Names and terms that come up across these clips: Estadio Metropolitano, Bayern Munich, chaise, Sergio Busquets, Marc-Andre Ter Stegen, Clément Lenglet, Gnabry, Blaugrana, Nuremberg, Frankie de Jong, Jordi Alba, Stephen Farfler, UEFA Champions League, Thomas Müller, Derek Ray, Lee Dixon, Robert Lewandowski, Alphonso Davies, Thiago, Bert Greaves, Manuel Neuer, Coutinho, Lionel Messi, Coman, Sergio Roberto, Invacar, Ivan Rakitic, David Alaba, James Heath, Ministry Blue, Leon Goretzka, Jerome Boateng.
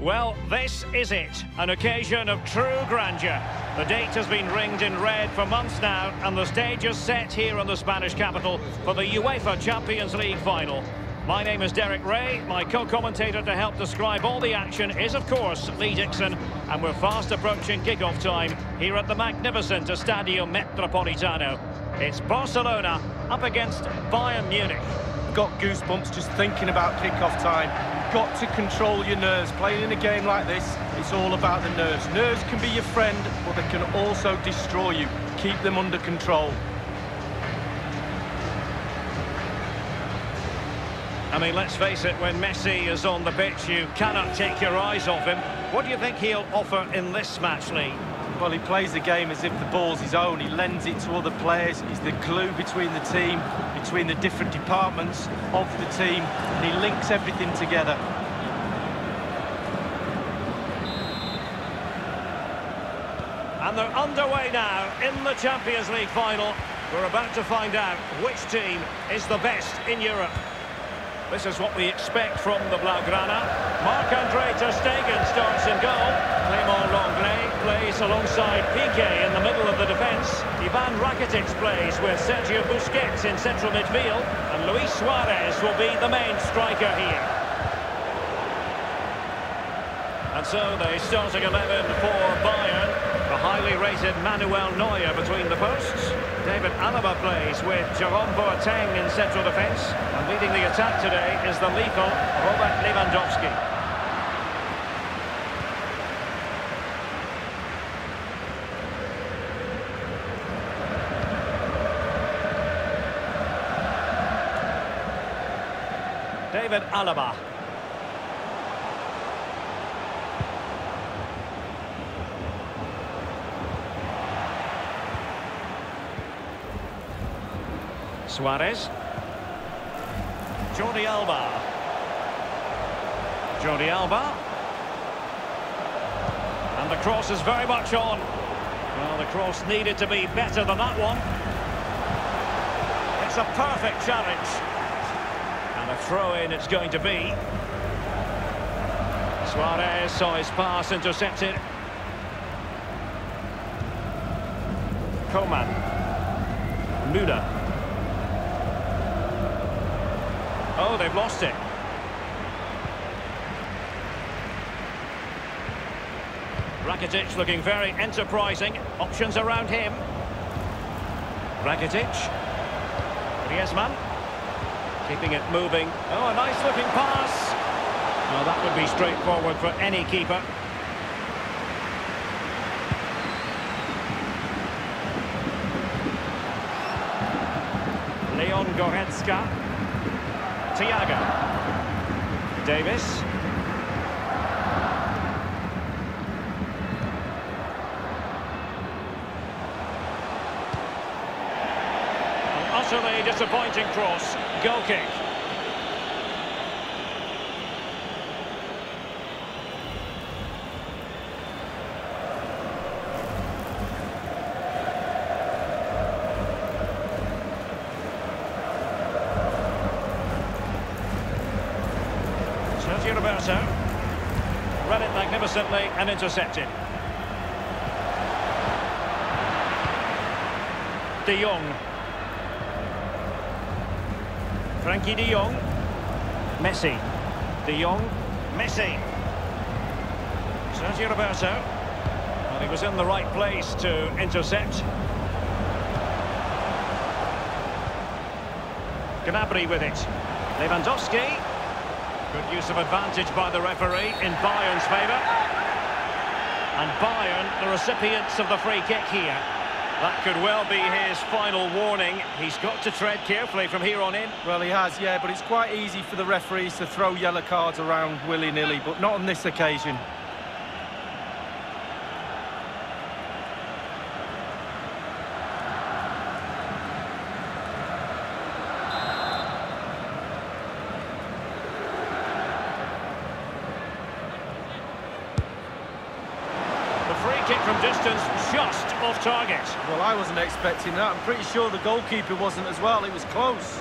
Well, this is it, an occasion of true grandeur. The date has been ringed in red for months now, and the stage is set here in the Spanish capital for the UEFA Champions League final. My name is Derek Ray. My co-commentator to help describe all the action is, of course, Lee Dixon, and we're fast approaching kick-off time here at the magnificent Estadio Metropolitano. It's Barcelona up against Bayern Munich. Got goosebumps just thinking about kick-off time. Got to control your nerves. Playing in a game like this, it's all about the nerves. Nerves can be your friend, but they can also destroy you. Keep them under control. I mean, let's face it, when Messi is on the pitch, you cannot take your eyes off him. What do you think he'll offer in this match, Lee? Well, he plays the game as if the ball's his own. He lends it to other players. He's the glue between the team, between the different departments of the team, and he links everything together. And they're underway now in the Champions League final. We're about to find out which team is the best in Europe. This is what we expect from the Blaugrana. Marc-Andre Ter Stegen starts in goal. Clément Lenglet plays alongside Piqué in the middle of the defence. Ivan Rakitic plays with Sergio Busquets in central midfield. And Luis Suarez will be the main striker here. And so the starting 11 for Bayern. The highly rated Manuel Neuer between the posts. David Alaba plays with Jerome Boateng in central defence. And leading the attack today is the lethal Robert Lewandowski. David Alaba. Suarez. Jordi Alba. Jordi Alba. And the cross is very much on. Well, the cross needed to be better than that one. It's a perfect challenge. And a throw-in it's going to be. Suarez saw his pass intercepted. Coman. Müller. Oh, they've lost it. Rakitic looking very enterprising. Options around him. Rakitic. Griezmann. Keeping it moving. Oh, a nice-looking pass. Well, that would be straightforward for any keeper. Leon Goretzka. Thiago. Davis. An utterly disappointing cross. Goal kick. Sergio Roberto read it magnificently and intercepted. De Jong. Frankie de Jong. Messi. De Jong. Messi. Sergio Roberto. Well, he was in the right place to intercept. Gnabry with it. Lewandowski. Good use of advantage by the referee in Bayern's favour. And Bayern, the recipients of the free kick here. That could well be his final warning. He's got to tread carefully from here on in. Well, he has, yeah, but it's quite easy for the referees to throw yellow cards around willy-nilly, but not on this occasion. From distance, just off target. Well, I wasn't expecting that. I'm pretty sure the goalkeeper wasn't as well. It was close.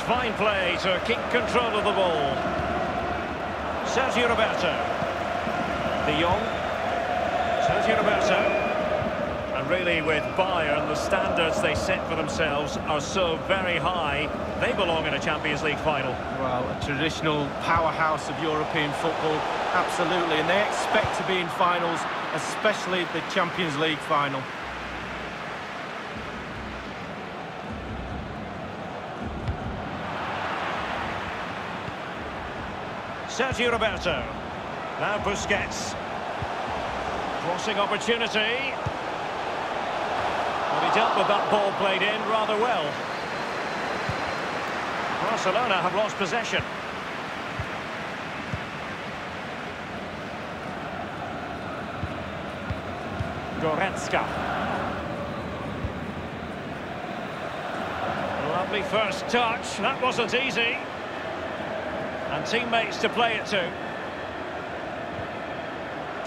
It's fine play to keep control of the ball. Sergio Roberto. De Jong. Sergio Roberto. And really, with Bayern, the standards they set for themselves are so very high. They belong in a Champions League final. Well, a traditional powerhouse of European football, absolutely. And they expect to be in finals, especially the Champions League final. Sergio Roberto. Now Busquets. Crossing opportunity. But he dealt with that ball played in rather well. Barcelona have lost possession. Goretzka. Lovely first touch. That wasn't easy. And teammates to play it to.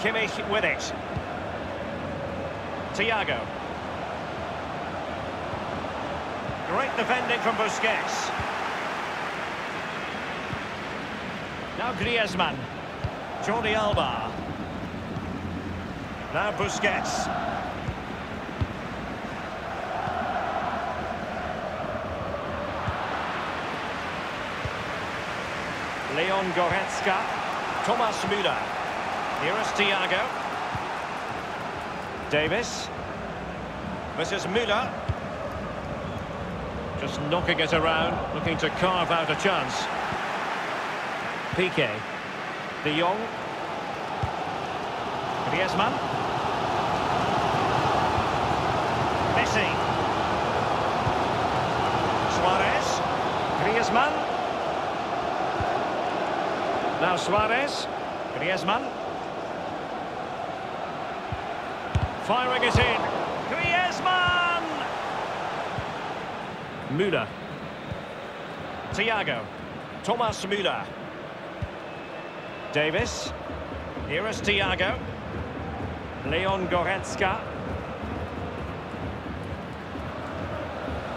Kimmich with it. Thiago. Great defending from Busquets. Now Griezmann. Jordi Alba. Now Busquets. Leon Goretzka. Thomas Müller. Here is Thiago. Davis. This is Müller. Just knocking it around, looking to carve out a chance. Piqué. De Jong. Griezmann. Messi. Suarez. Griezmann. Now Suarez. Griezmann. Firing it in. Griezmann! Müller. Thiago. Thomas Müller. Davis. Here is Thiago. Leon Goretzka.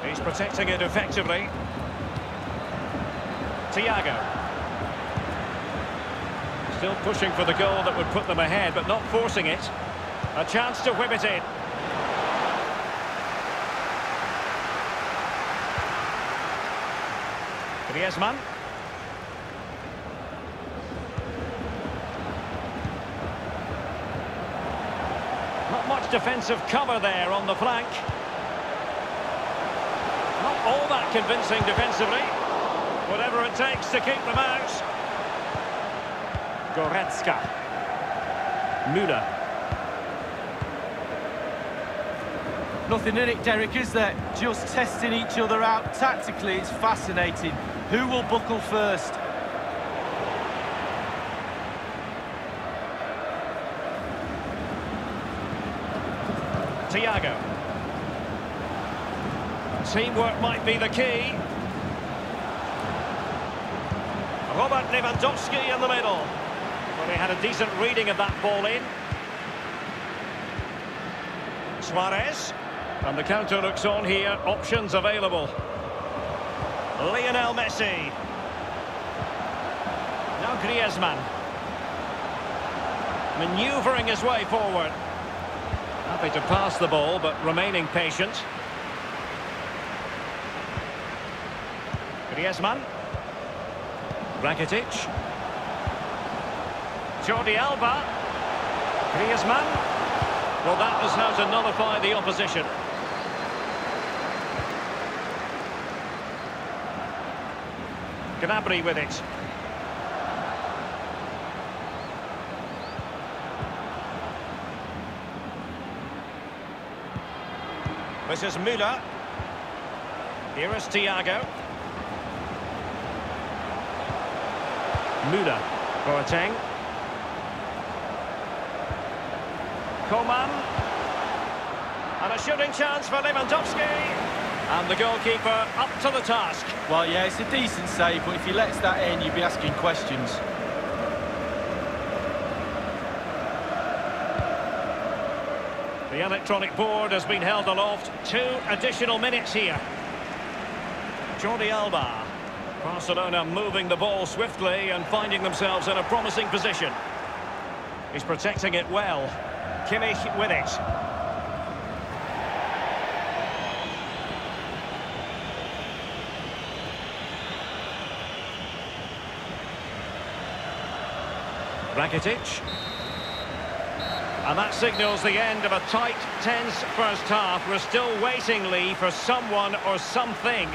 He's protecting it effectively. Thiago. Still pushing for the goal that would put them ahead, but not forcing it. A chance to whip it in. Griezmann. Not much defensive cover there on the flank. Not all that convincing defensively. Whatever it takes to keep them out. Goretzka. Müller. Nothing in it, Derek, is there? Just testing each other out. Tactically, it's fascinating. Who will buckle first? Thiago. Teamwork might be the key. Robert Lewandowski in the middle. Well, he had a decent reading of that ball in. Suarez. And the counter looks on here. Options available. Lionel Messi. Now Griezmann. Manoeuvring his way forward. Happy to pass the ball, but remaining patient. Griezmann. Rakitic. Jordi Alba. Griezmann. Well, that was how to nullify the opposition. Gnabry with it. This is Müller. Here is Thiago. Müller. Boateng. Coman. And a shooting chance for Lewandowski. And the goalkeeper up to the task. Well, yeah, it's a decent save, but if he lets that in, you'd be asking questions. The electronic board has been held aloft. 2 additional minutes here. Jordi Alba. Barcelona moving the ball swiftly and finding themselves in a promising position. He's protecting it well. Kimmich with it. Rakitic. And that signals the end of a tight, tense first half. We're still waiting, Lee, for someone or something.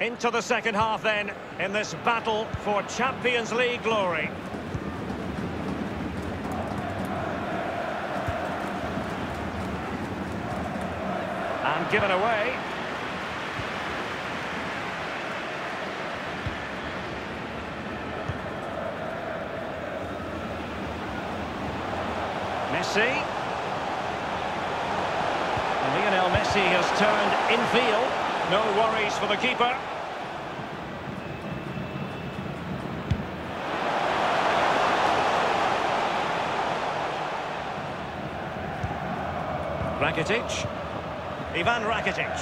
Into the second half then, in this battle for Champions League glory. And given away. Messi. Lionel Messi has turned infield. No worries for the keeper. Rakitic. Ivan Rakitic.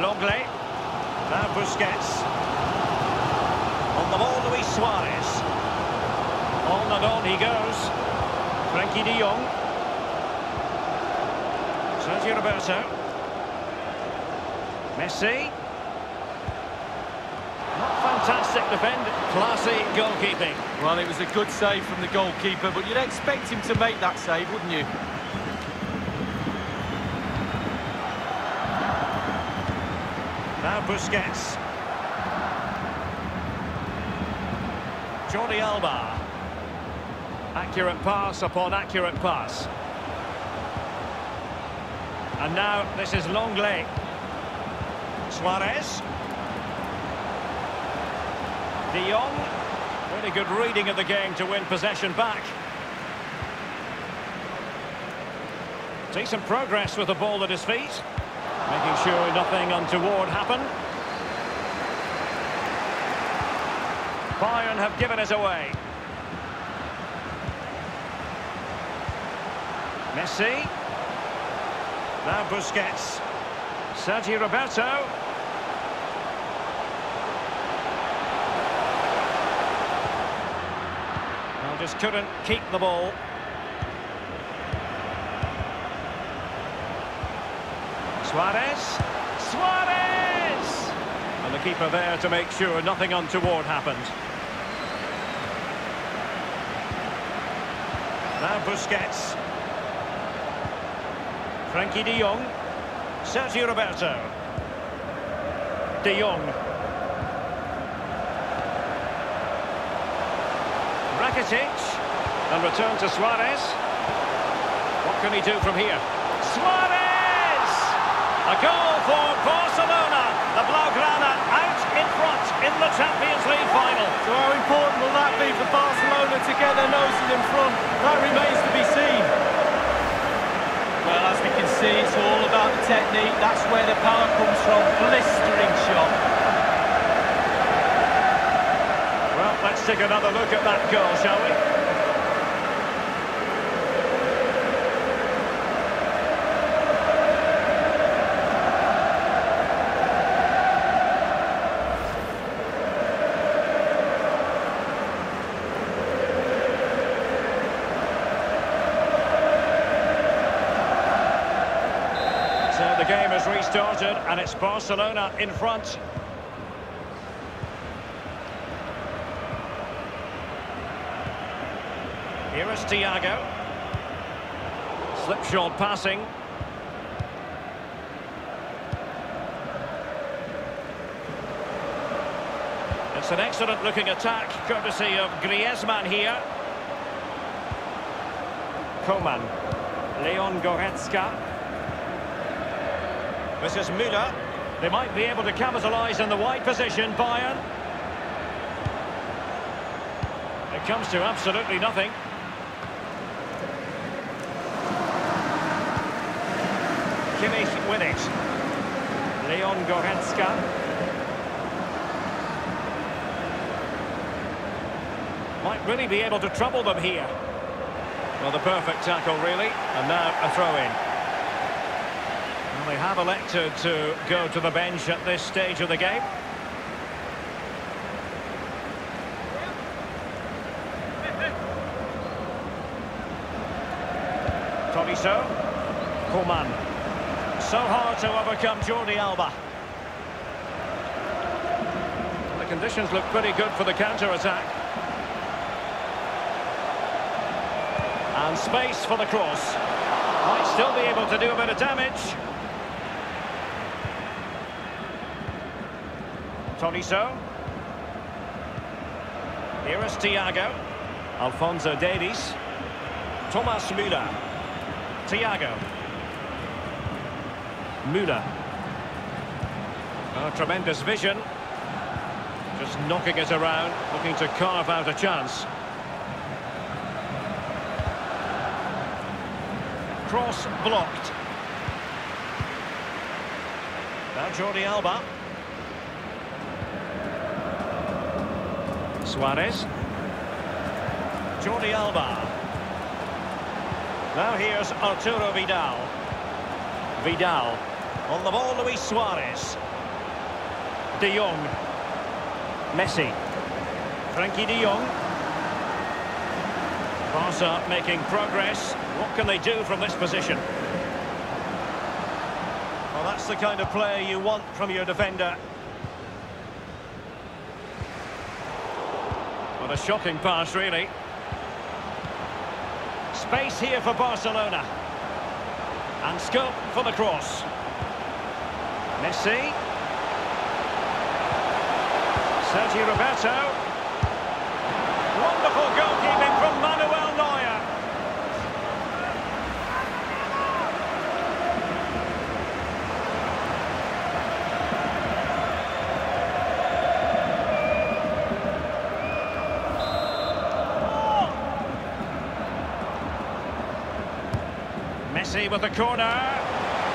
Lenglet. Now Busquets. On the ball, Luis Suarez. On and on he goes. Frankie de Jong. Sergio Roberto. Messi. Not fantastic defending. Classy goalkeeping. Well, it was a good save from the goalkeeper, but you'd expect him to make that save, wouldn't you? Now Busquets. Jordi Alba. Accurate pass upon accurate pass. And now this is Lenglet. Suarez. De Jong. Really good reading of the game to win possession back. Decent progress with the ball at his feet. Making sure nothing untoward happened. Bayern have given it away. Messi. Now Busquets. Sergio Roberto. Well, just couldn't keep the ball. Suarez! And the keeper there to make sure nothing untoward happened. Now Busquets. Frankie de Jong. Sergio Roberto. De Jong. Rakitic. And return to Suarez. What can he do from here? Suarez! A goal for Barcelona. The Blaugrana out in front in the Champions League final. So how important will that be for Barcelona to get their noses in front? That remains to be seen. Well, as we can see, it's all about the technique. That's where the power comes from. Blistering shot. Well, let's take another look at that goal, shall we? The game has restarted and it's Barcelona in front. Here is Thiago. Slipshod passing. It's an excellent looking attack courtesy of Griezmann here. Coman. Leon Goretzka. This is Müller. They might be able to capitalise in the wide position, Bayern. It comes to absolutely nothing. Kimmich with it. Leon Goretzka. Might really be able to trouble them here. Well, the perfect tackle, really, and now a throw-in. Well, they have elected to go to the bench at this stage of the game. Tolisso, Coman. So hard to overcome Jordi Alba. The conditions look pretty good for the counter-attack. And space for the cross. Might still be able to do a bit of damage. Tolisso. Here is Thiago. Alphonso Davies. Thomas Müller. Thiago. Müller. Oh, tremendous vision. Just knocking it around, looking to carve out a chance. Cross blocked. Now Jordi Alba. Suarez. Jordi Alba. Now here's Arturo Vidal. Vidal. On the ball, Luis Suarez. De Jong. Messi. Frankie de Jong. Barca making progress. What can they do from this position? Well, that's the kind of player you want from your defender. What a shocking pass, really. Space here for Barcelona. And scope for the cross. Messi. Sergio Roberto. Wonderful goalkeeping from Manuel Neuer. With the corner,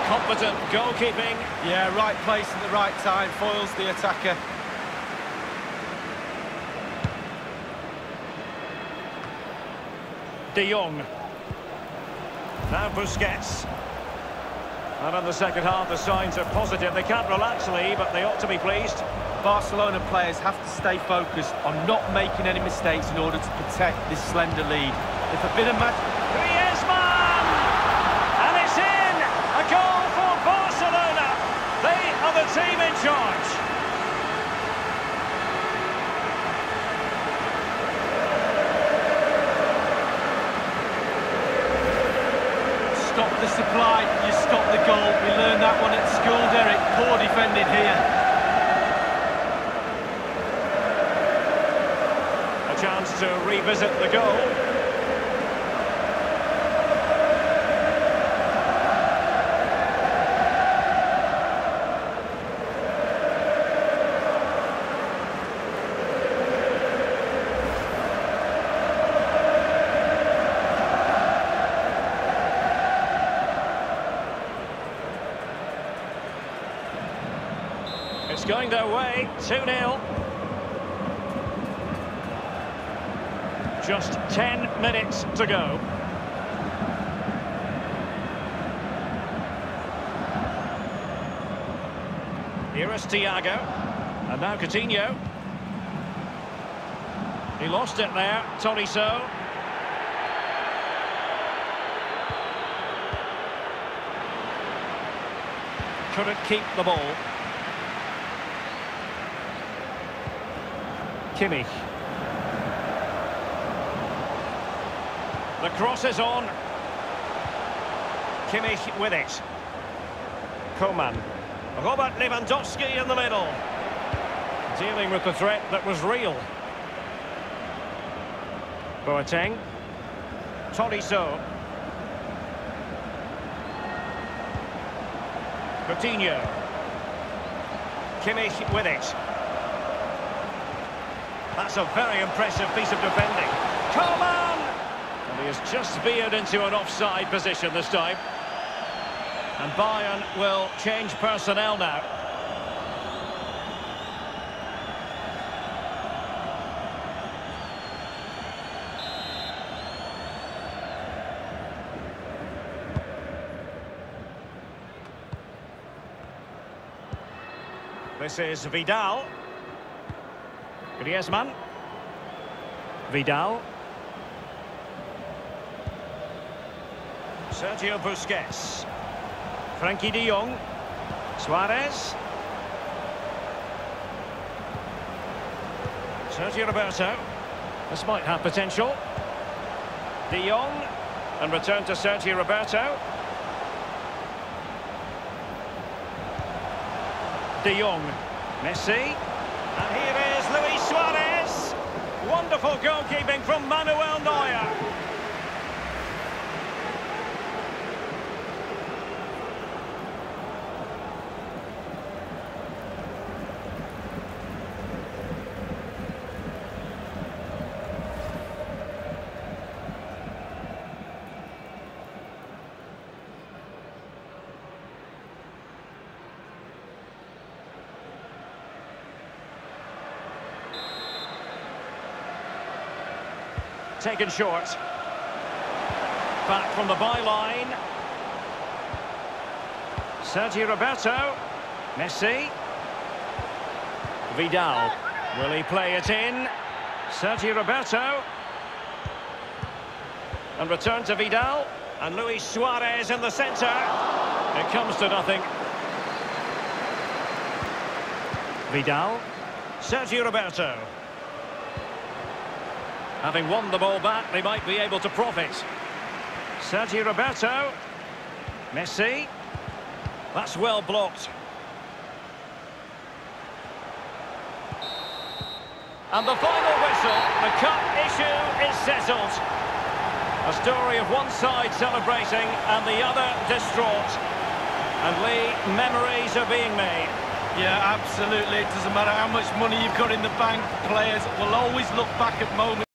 competent goalkeeping. Yeah, right place at the right time, foils the attacker. De Jong. Now Busquets. And in the second half, the signs are positive. They can't relax, Lee, but they ought to be pleased. Barcelona players have to stay focused on not making any mistakes in order to protect this slender lead. If a bit of magic. Team in charge. Stop the supply, you stop the goal. We learned that one at school, Derek. Poor defending here. A chance to revisit the goal. It's going their way, 2-0. Just 10 minutes to go. Here is Thiago, and now Coutinho. He lost it there, Tolisso. Couldn't keep the ball. Kimmich. The cross is on. Kimmich with it. Coman. Robert Lewandowski in the middle. Dealing with the threat that was real. Boateng. Tolisso. Coutinho. Kimmich with it. That's a very impressive piece of defending. Coman! And he has just veered into an offside position this time. And Bayern will change personnel now. This is Vidal. Griezmann. Vidal. Sergio Busquets. Frankie de Jong. Suarez. Sergio Roberto. This might have potential. De Jong. And return to Sergio Roberto. De Jong. Messi. And here is Luis Suarez. Wonderful goalkeeping from Manuel Neuer. Taken short. Back from the byline. Sergio Roberto. Messi. Vidal. Will he play it in? Sergio Roberto. And return to Vidal. And Luis Suarez in the centre. It comes to nothing. Vidal. Sergio Roberto. Having won the ball back, they might be able to profit. Sergio Roberto. Messi. That's well blocked. And the final whistle. The cup issue is settled. A story of one side celebrating and the other distraught. And Lee, memories are being made. Yeah, absolutely. It doesn't matter how much money you've got in the bank. Players will always look back at moments.